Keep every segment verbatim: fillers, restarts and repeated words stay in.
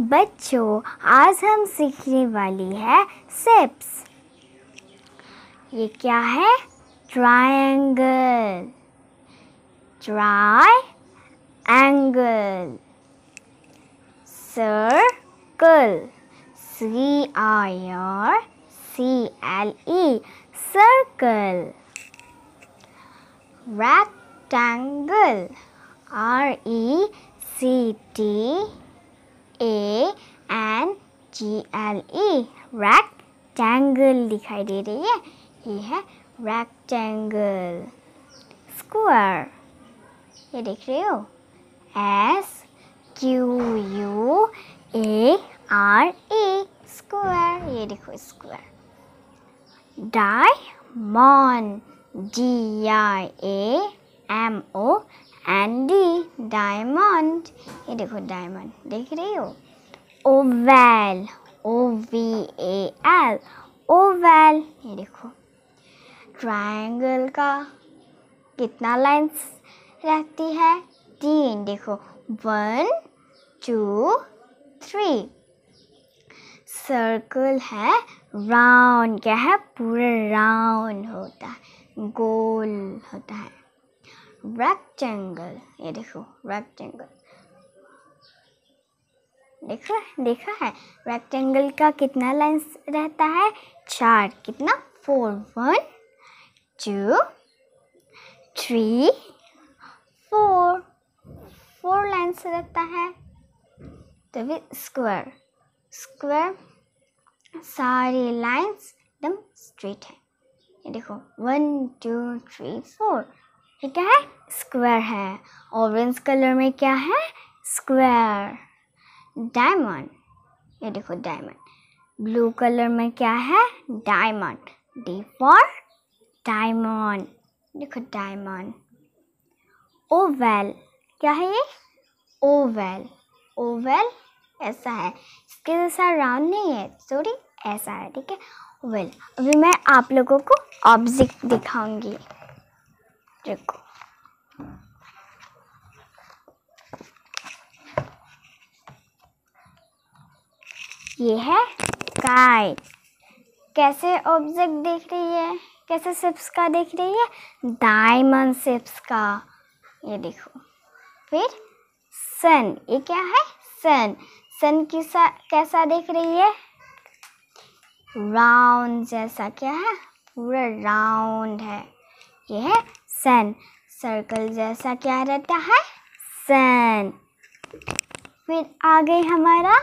बच्चों, आज हम सीखने वाली है शेप्स। ये क्या है? Triangle. Triangle, circle, C I R C L E, circle. Rectangle, R E C T A N G L E, rectangle दिखाई दे रही है। ये है रेक्टेंगल। स्क्वायर, ये देख रहे हो, S Q U A R A, square. ये देखो square. Diamond, D I A M O N D, diamond. ये देखो डायमंड, देख रही हो। Oval, O V A L, oval. ये देखो ट्रायंगल का कितना लाइंस रहती है? तीन। देखो, वन टू थ्री। सर्कल है राउंड, क्या है? पूरा राउंड होता है, गोल होता है। रेक्टेंगल, ये देखो रेक्टेंगल, देखो देखा है। रेक्टेंगल का कितना लाइंस रहता है? चार। कितना? Four. One two three four, four lines रहता है। तभी स्क्वायर। स्क्वायर सारी लाइंस एकदम स्ट्रेट है। ये देखो, वन टू थ्री फोर, ये क्या है? स्क्वायर है। ऑरेंज कलर में क्या है? स्क्वायर। डायमंड, ये देखो डायमंड। ब्लू कलर में क्या है? Diamond, D for diamond. देखो डायमंड। ओवल, क्या है ये? ओवल। ओवल ऐसा है, इसके जैसा राउंड नहीं है, सॉरी ऐसा है, ठीक है ओवल। अभी मैं आप लोगों को ऑब्जेक्ट दिखाऊंगी, देखो। ये है काइट। कैसे ऑब्जेक्ट देख रही है? कैसे शेप्स का देख रही है? डायमंड शेप्स का। ये देखो। फिर सन, ये क्या है? सन। सन किसा कैसा देख रही है? राउंड जैसा, क्या है? पूरा राउंड है। ये है सन। सर्कल जैसा क्या रहता है? सन। फिर आ गई हमारा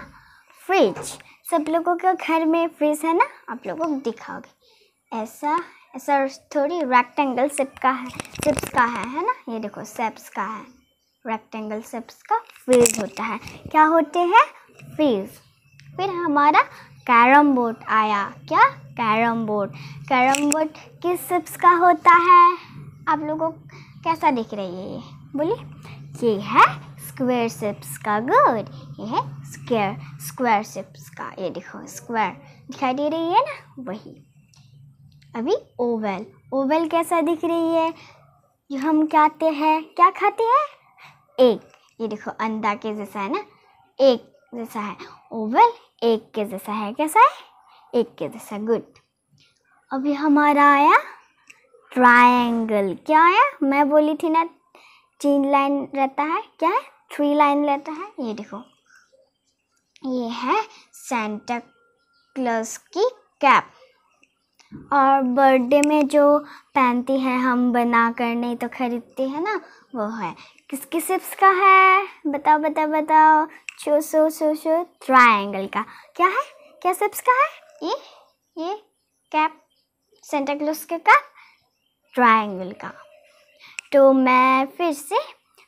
फ्रिज। सब लोगों के घर में फ्रिज है ना, आप लोगों को दिखाओगे। ऐसा ऐसा थोड़ी रेक्टेंगल शेप का है, शेप्स का है है ना। ये देखो शेप्स का है, रेक्टेंगल शेप्स का फ्रिज होता है। क्या होते हैं? फ्रिज। फिर हमारा कैरम बोर्ड आया। क्या? Carrom board. कैरम बोर्ड किस शेप्स का होता है? आप लोगों को कैसा दिख रही है ये? बोलिए। ये है स्क्वायर शेप्स का। गुड। ये है स्क्वायर, स्क्वायर शेप्स का। ये देखो स्क्वायर दिखाई दे रही है ना, वही। अभी ओवल। ओवल कैसा दिख रही है? ये हम खाते हैं, क्या खाते हैं? एग। ये देखो अंडा के जैसा है ना, एग जैसा है। ओवल एक के जैसा है, कैसा है? एक के जैसा। गुड। अभी हमारा आया ट्रायंगल। क्या आया? मैं बोली थी ना, तीन लाइन रहता है, क्या है? थ्री लाइन रहता है। ये देखो, ये है सांता क्लॉस की कैप। और बर्थडे में जो पहनती हैं हम, बना कर नहीं तो खरीदते हैं ना, वो है। किसकी शेप्स का है? बताओ बताओ बताओ। Show show show show triangle का। क्या है? क्या शेप्स का है? ये ये कैप, सांता क्लॉस के कैप, ट्रायंगल का। तो मैं फिर से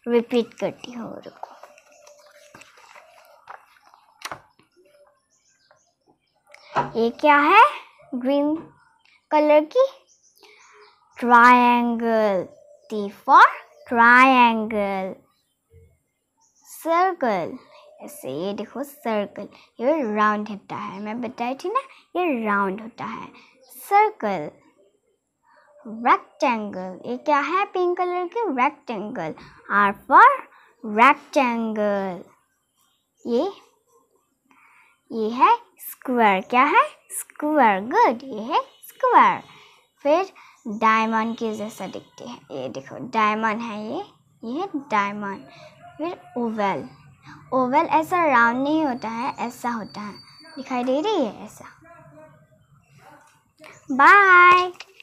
रिपीट करती हूँ, रुको। ये क्या है? ग्रीन कलर की triangle, T for triangle. Circle ऐसे, ये देखो सर्कल, ये राउंड होता है, मैं बताई थी ना, ये राउंड होता है। सर्कल। रेक्टेंगल, ये क्या है? पिंक कलर की रेक्टेंगल, आर फॉर रेक्टेंगल। ये ये है स्क्वायर। क्या है? स्क्वायर। गुड, ये है स्क्वायर। फिर डायमंड के जैसा दिखती है, ये देखो डायमंड है, ये ये है डायमंड। फिर ओवल, ओवल ऐसा राउंड नहीं होता है, ऐसा होता है। दिखाई दे रही है ऐसा। बाय।